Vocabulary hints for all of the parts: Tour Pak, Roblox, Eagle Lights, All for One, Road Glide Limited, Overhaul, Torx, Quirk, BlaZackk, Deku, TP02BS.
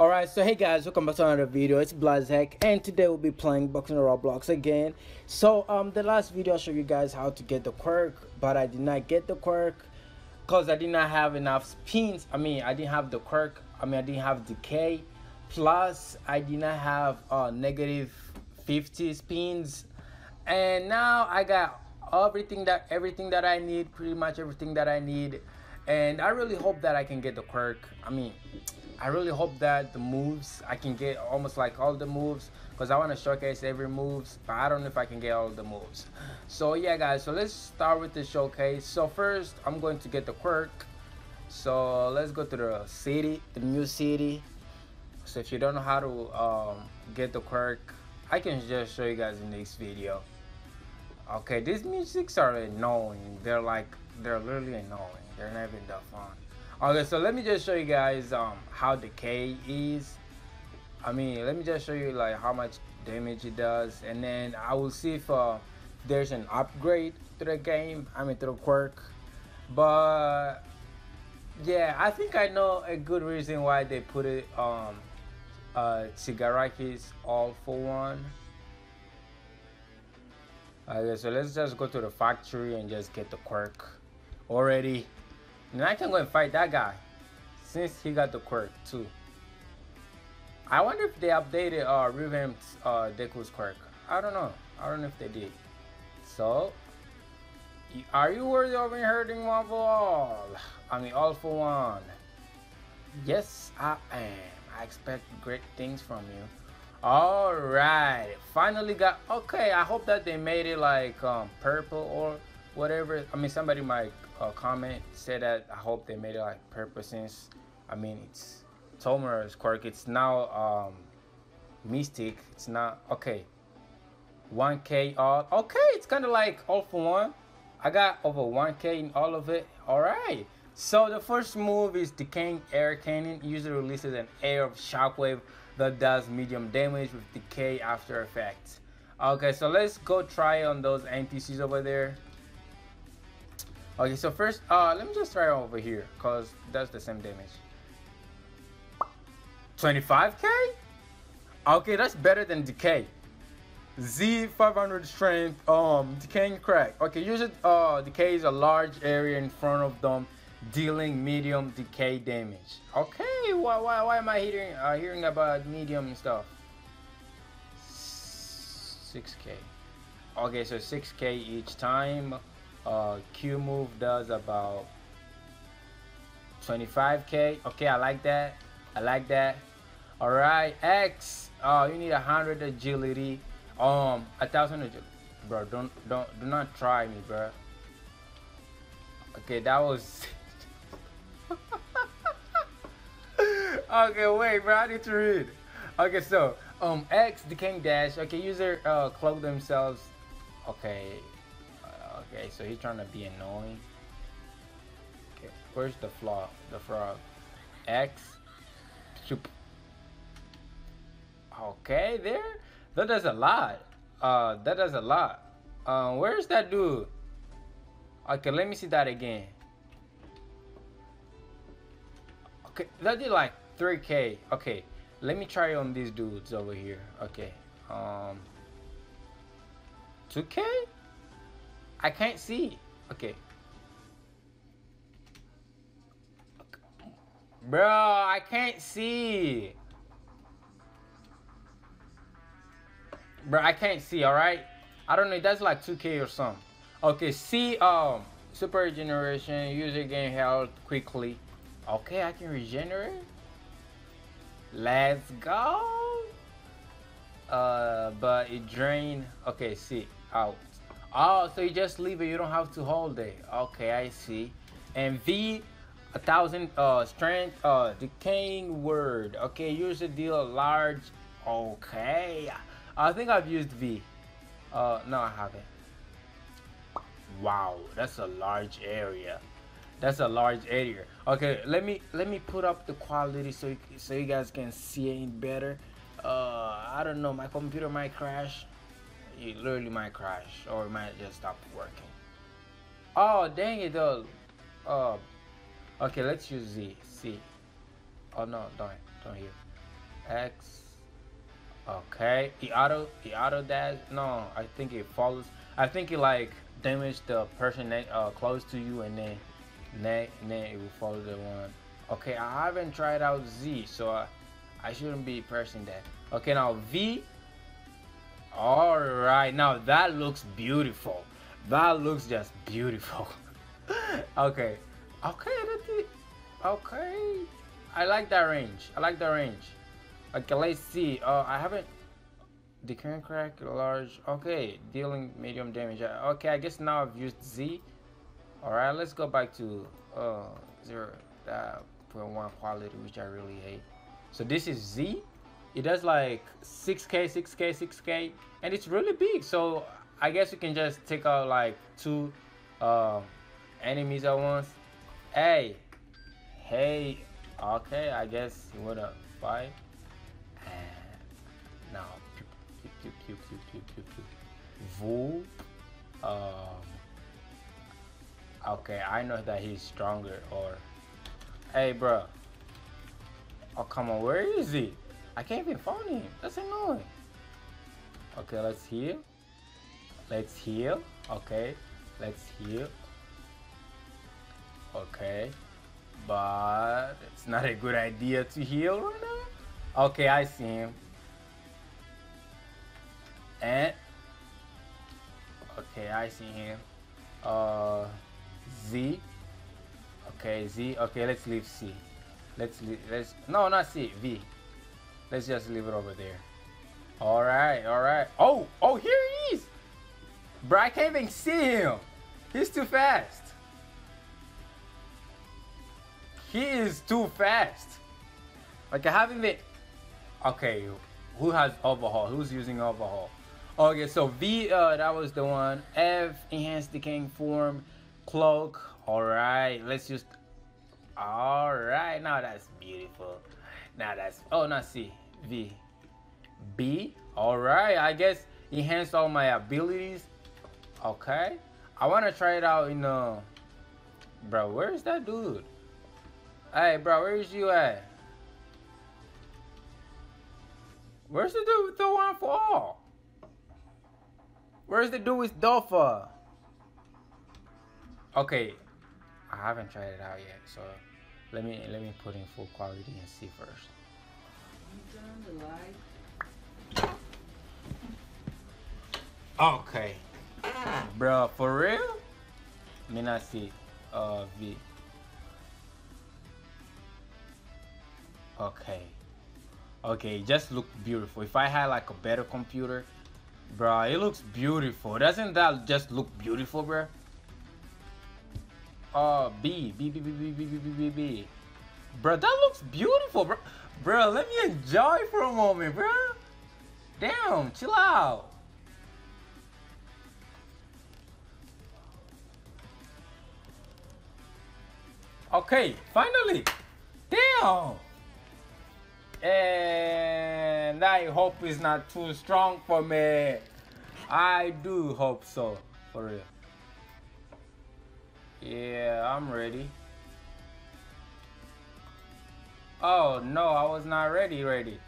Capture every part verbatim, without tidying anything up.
Alright, so hey guys, welcome back to another video. It's BlaZackk, and today we'll be playing boxing Roblox again. So um the last video I showed you guys how to get the Quirk, but I did not get the Quirk because I did not have enough spins. I mean I didn't have the Quirk, I mean I didn't have decay, plus I did not have uh negative fifty spins, and now I got everything that everything that I need, pretty much everything that I need. And I really hope that I can get the Quirk. I mean, I really hope that the moves, I can get almost like all the moves, because I want to showcase every moves, but I don't know if I can get all the moves. So yeah guys, so let's start with the showcase. So first, I'm going to get the Quirk. So let's go to the city, the new city. So if you don't know how to um, get the Quirk, I can just show you guys in the next video. Okay, these musics are annoying. They're like, they're literally annoying. They're not even that fun. Okay, so let me just show you guys um how decay is. I mean, let me just show you like how much damage it does, and then I will see if uh, there's an upgrade to the game. I mean, to the Quirk. But yeah, I think I know a good reason why they put it um uh Chigaraki's All for One. Okay, so let's just go to the factory and just get the Quirk already. And I can go and fight that guy since he got the Quirk too. I wonder if they updated or uh, revamped uh, Deku's Quirk. I don't know. I don't know if they did. So, are you worthy of inheriting one for all? I mean, all for one. Yes, I am. I expect great things from you. All right. Finally got. Okay, I hope that they made it like um, purple or whatever. I mean, somebody might. A comment said that I hope they made it like purple, since I mean it's Tomura's Quirk. It's now um Mystic. It's not okay. one K all. Okay, it's kind of like all for one. I got over one K in all of it. All right. So the first move is decaying air cannon. It usually releases an air of shockwave that does medium damage with decay after effects. Okay, so let's go try on those N P Cs over there. Okay, so first, uh, let me just try over here, cause that's the same damage. twenty-five K? Okay, that's better than decay. Z five hundred strength, um, decaying crack. Okay, usually, uh, decays a large area in front of them, dealing medium decay damage. Okay, why, why, why am I hearing, uh, hearing about medium and stuff? six K. Okay, so six K each time. Uh, Q move does about twenty-five K. Okay, I like that. I like that. All right, X. Oh, you need a hundred agility. Um, a thousand agility, bro. Don't don't do not try me, bro. Okay, that was. Okay, wait, bro. I need to read. Okay, so um, X decaying dash. Okay, user uh cloak themselves. Okay. Okay, so he's trying to be annoying. Okay, where's the flaw? The frog. X. Shoop. Okay, there. That does a lot. Uh, that does a lot. Um, where's that dude? Okay, let me see that again. Okay, that did like three K. Okay, let me try on these dudes over here. Okay, um, two K. I can't see. Okay. Bro, I can't see. Bro, I can't see, alright? I don't know, that's like two K or something. Okay, see, um, super regeneration, user gain health quickly. Okay, I can regenerate. Let's go. Uh, but it drained. Okay, see, out. Oh, so you just leave it. You don't have to hold it. Okay, I see. And V, a thousand uh, strength, uh, decaying word. Okay, use a deal large. Okay, I think I've used V. Uh, no, I haven't. Wow, that's a large area. That's a large area. Okay, let me let me put up the quality so you, so you guys can see it better. Uh, I don't know. My computer might crash. It literally might crash, or it might just stop working. Oh dang it though. Uh, okay, let's use Z. C. Oh no, don't don't hear. X. Okay, he auto he auto dash. No, I think it follows. I think it like damage the person that uh, close to you, and then, and then and then it will follow the one. Okay, I haven't tried out Z, so I, I shouldn't be pressing that. Okay, now V. All right, now that looks beautiful. That looks just beautiful. Okay, okay, that's it. Okay, I like that range. I like the range. Okay, let's see. Uh, I haven't. The current crack large. Okay, dealing medium damage. Okay, I guess now I've used Z. All right, let's go back to uh zero point one quality, which I really hate. So this is Z. It does like six K, six K, six K, and it's really big. So I guess you can just take out like two uh, enemies at once. Hey, hey. Okay, I guess you wanna fight. And now, Voop. Um, okay, I know that he's stronger. Or, hey, bro. Oh, come on, where is he? I can't even find him. That's annoying. Okay, let's heal. Let's heal. Okay, let's heal. Okay, but it's not a good idea to heal right now. Okay, I see him. And okay, I see him. Uh, Z. Okay, Z. Okay, let's leave C. Let's leave, let's no, not C. V. Let's just leave it over there. All right, all right. Oh, oh, here he is. Bro, I can't even see him. He's too fast. He is too fast. Like I haven't been. Okay, who has Overhaul? Who's using Overhaul? Okay, so V, uh, that was the one. F, enhance decaying form, cloak. All right, let's just. All right, now that's beautiful. Now that's. Oh, not C. V. B. All right, I guess enhance all my abilities. Okay, I want to try it out in. Uh, bro, where is that dude? Hey, bro, where is you at? Where's the dude with the one for all? Where's the dude with Dolpha? Okay, I haven't tried it out yet, so let me let me put in full quality and see first. You turn the light. Okay, bro, for real? Let me not see. Uh, V. Okay. Okay, it just looked beautiful. If I had like a better computer, bro, it looks beautiful. Doesn't that just look beautiful, bro? Oh, B, B, B, B, B, B, B, B, B, B. Bro, that looks beautiful, bro. Bro, let me enjoy for a moment, bro. Damn, chill out. Okay, finally. Damn. And I hope it's not too strong for me. I do hope so, for real. Yeah, I'm ready. Oh no, I was not ready, ready.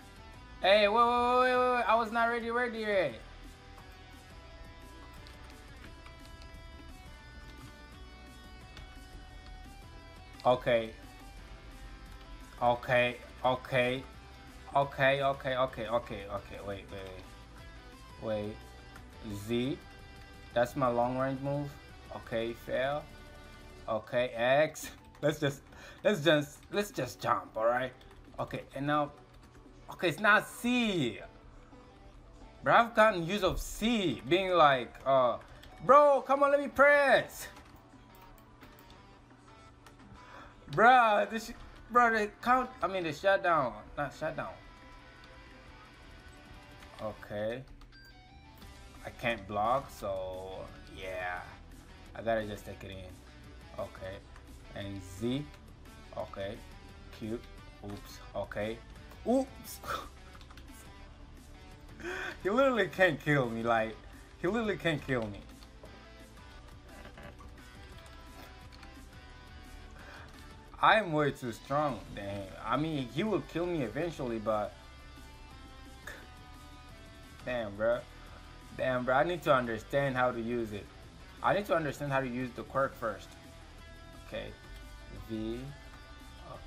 Hey, wait, wait, wait, wait, wait. I was not ready, ready, ready. Okay. Okay. Okay. Okay, okay, okay, okay, okay, wait, wait, wait, wait, Z, that's my long range move, okay, fail, okay, X, let's just, let's just, let's just jump, alright, okay, and now, okay, it's not C, bro, I've gotten use of C, being like, uh, bro, come on, let me press, bro, this, bro, the count, I mean the shutdown, not shutdown. Okay, I can't block, so yeah, I gotta just take it in. Okay, and Z. Okay, Q. Oops. Okay. Oops. He literally can't kill me. Like he literally can't kill me. I'm way too strong. Damn. I mean, he will kill me eventually, but Damn, bro. Damn, bro. I need to understand how to use it. I need to understand how to use the quirk first. Okay. V.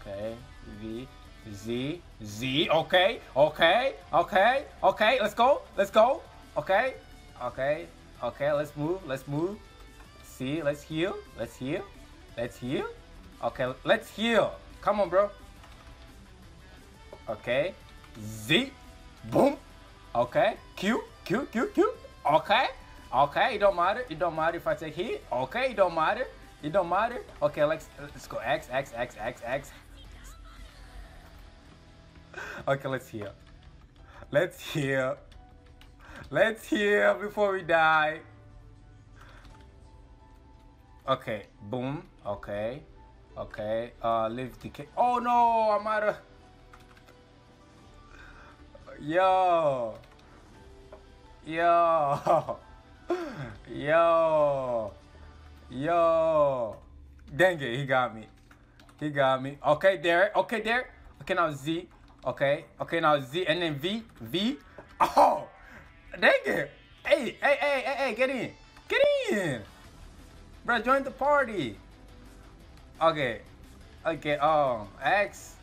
Okay. V. Z. Z. Okay. Okay. Okay. Okay. Let's go. Let's go. Okay. Okay. Okay. Let's move. Let's move. See. Let's heal. Let's heal. Let's heal. Okay. Let's heal. Come on, bro. Okay. Z. Boom. Okay. Q. Q. Q. Q. Okay. Okay. It don't matter. It don't matter if I take hit. Okay. It don't matter. It don't matter. Okay. Let's let's go. X. X. X. X. X. Okay, let's heal. Let's heal. Let's heal before we die. Okay, boom. Okay. Okay. Uh, live decay. Oh no, I'm out of. Yo. Yo. Yo. Yo. Dang it, he got me. He got me. Okay, there. Okay, there. Okay, now Z. Okay, okay, now Z, and then V, V. Oh, dang it. Hey, hey, hey, hey, hey, get in. Get in. Bro, join the party. Okay, okay, oh, X.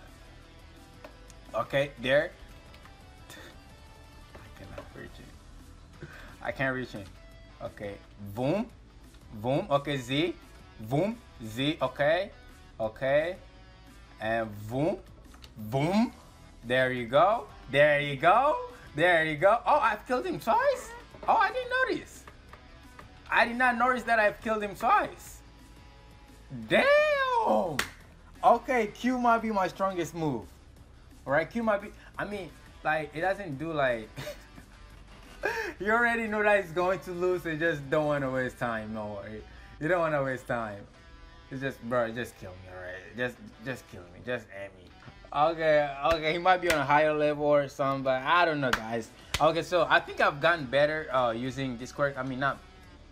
Okay, there. I cannot reach it. I can't reach it. Okay, boom, boom, okay, Z, boom, Z, okay, okay, and boom, boom. There you go. There you go. There you go. Oh, I've killed him twice? Oh, I didn't notice. I did not notice that I've killed him twice. Damn. Okay, Q might be my strongest move. Alright, Q might be... I mean, like, it doesn't do like... You already know that it's going to lose. You just don't want to waste time. No worry. You don't want to waste time. It's just, bro, just kill me, alright? Just, just kill me. Just end me. Okay, okay, he might be on a higher level or something, but I don't know, guys. Okay, so I think I've gotten better uh, using this quirk. I mean, not,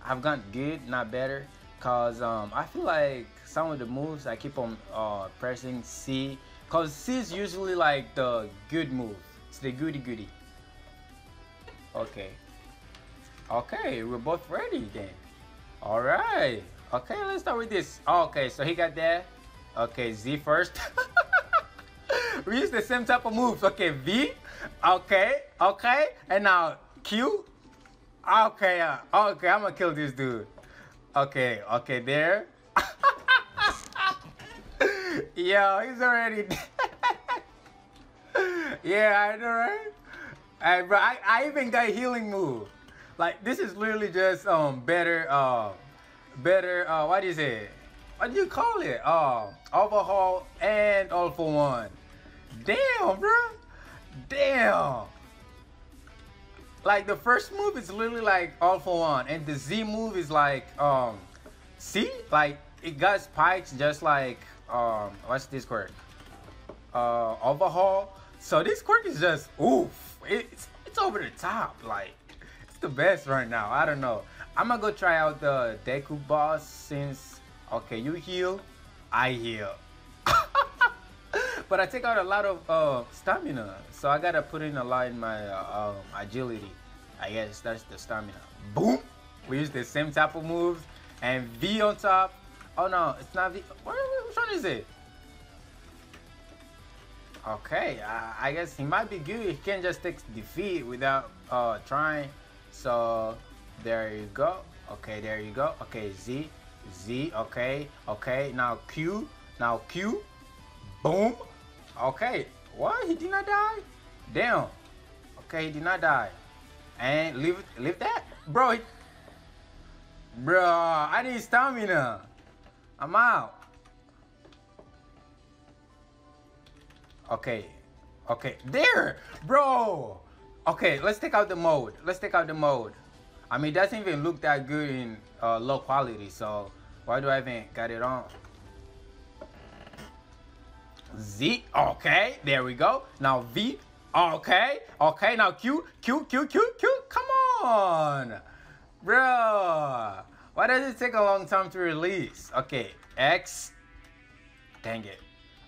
I've gotten good, not better, because um, I feel like some of the moves I keep on uh, pressing C, because C is usually like the good move. It's the goody-goody. Okay. Okay, we're both ready then. All right. Okay, let's start with this. Okay, so he got that. Okay, Z first. We use the same type of moves. Okay, V. Okay, okay. And now Q. Okay, uh, okay, I'm gonna kill this dude. Okay, okay, there. Yo, he's already dead. Yeah, I know, right? Hey, bro, I, I even got a healing move. Like, this is literally just um better, uh, better, uh, what is it? What do you call it? Uh, Overhaul and All for One. Damn, bro. Damn. Like, the first move is literally like All for One, and the Z move is like um see, like it got spikes just like um what's this quirk? Uh Overhaul. So this quirk is just oof. It's it's over the top. Like, it's the best right now. I don't know. I'm gonna go try out the Deku boss since okay, you heal, I heal. But I take out a lot of uh, stamina, so I gotta put in a lot in my uh, um, agility. I guess that's the stamina. Boom! We use the same type of moves, and V on top. Oh no, it's not V. What, which one is it? Okay, I, I guess he might be good. He can't just take defeat without uh, trying. So there you go. Okay, there you go. Okay, Z, Z. Okay, okay. Now Q. Now Q. Boom. Okay, what? He did not die? Damn. Okay, he did not die. And leave leave that? Bro, he... Bro, I need stamina. I'm out. Okay. Okay, there! Bro! Okay, let's take out the mode. Let's take out the mode. I mean, it doesn't even look that good in uh, low quality, so why do I even got it on? Z, okay, there we go. Now V, okay, okay, now Q, Q, Q, Q, Q, come on. Bro, why does it take a long time to release? Okay, X, dang it.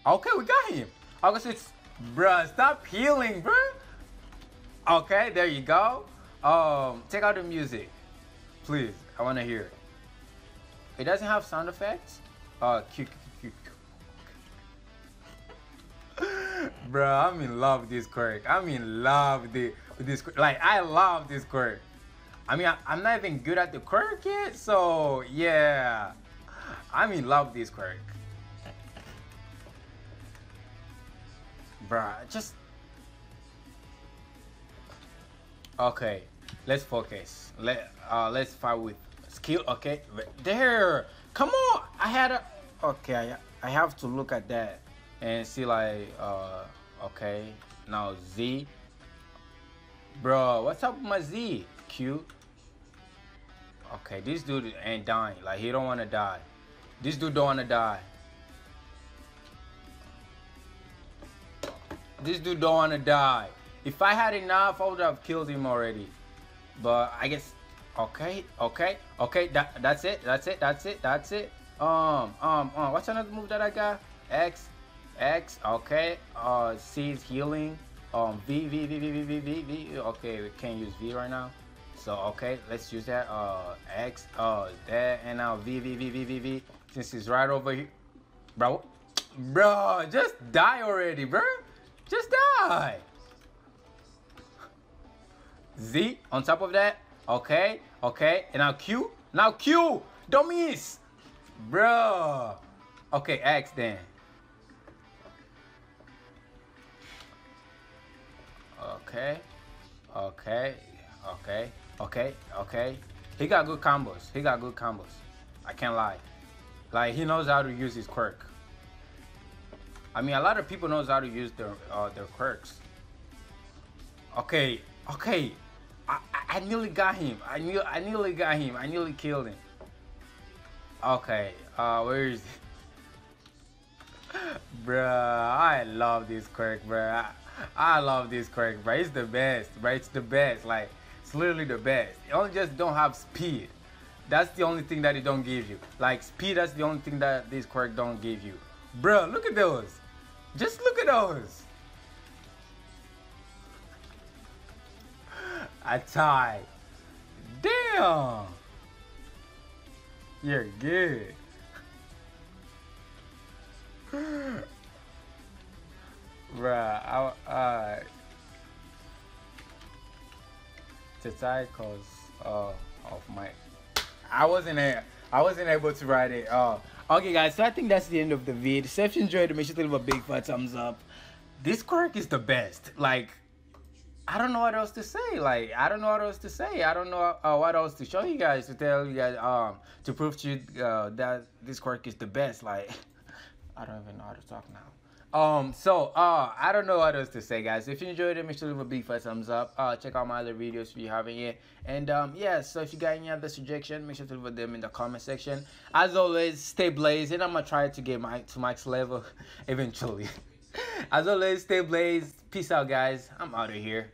Okay, we got him. Okay, so it's, bro, stop healing, bro. Okay, there you go. Um, take out the music, please. I want to hear it. It doesn't have sound effects. Uh, cute, cute, cute. Bro, I'm in love with this Quirk. I'm in love with this Quirk. Like, I love this Quirk. I mean, I, I'm not even good at the Quirk yet, so yeah. I'm in love with this Quirk. Bruh, just... Okay, let's focus. Let, uh, let's fight with skill, okay? There! Come on! I had a... Okay, I have to look at that and see like... Uh, okay, now Z. Bro, what's up with my Z? Q. Okay, this dude ain't dying. Like, he don't want to die. This dude don't want to die. This dude don't want to die. If I had enough, I would have killed him already. But I guess, okay, okay, okay. That, that's it. That's it. That's it. That's it. Um, um, um. What's another move that I got? X, X. Okay. Uh, C is healing. Um, V, V, V, V, V, V, V, V. Okay, we can't use V right now. So okay, let's use that. Uh, X. Uh, there and now V, V, V, V, V, V. Since he's right over here, bro, bro, just die already, bro. Just die. Z on top of that. Okay, okay, and now Q. Now Q. Don't miss, bro. Okay, X then. Okay, okay, okay, okay, okay. He got good combos. He got good combos. I can't lie. Like, he knows how to use his quirk. I mean, a lot of people knows how to use their uh, their quirks. Okay, okay, I, I, I nearly got him. I knew I nearly got him. I nearly killed him. Okay, uh, where is it? Bruh, I love this quirk, bruh. I, I love this quirk, bruh. It's the best, bruh. It's the best. Like, it's literally the best. It only just don't have speed. That's the only thing that it don't give you. Like, speed. That's the only thing that this quirk don't give you. Bruh, look at those. Just look at those. I tied. Damn. You're good. Bruh, I, uh, to tie cause uh, of my, I wasn't there. I wasn't able to write it. Uh, okay, guys, so I think that's the end of the vid. So if you enjoyed it, make sure to leave a big fat thumbs up. This quirk is the best. Like, I don't know what else to say. Like, I don't know what else to say. I don't know uh, what else to show you guys, to tell you guys, um, to prove to you uh, that this quirk is the best. Like, I don't even know how to talk now. Um, so, uh, I don't know what else to say, guys. If you enjoyed it, make sure to leave a big fat thumbs up. Uh, check out my other videos if you haven't yet. And, um, yeah, so if you got any other suggestion, make sure to leave them in the comment section. As always, stay BlaZackk, and I'm gonna try to get my, to max level eventually. As always, stay BlaZackk. Peace out, guys. I'm out of here.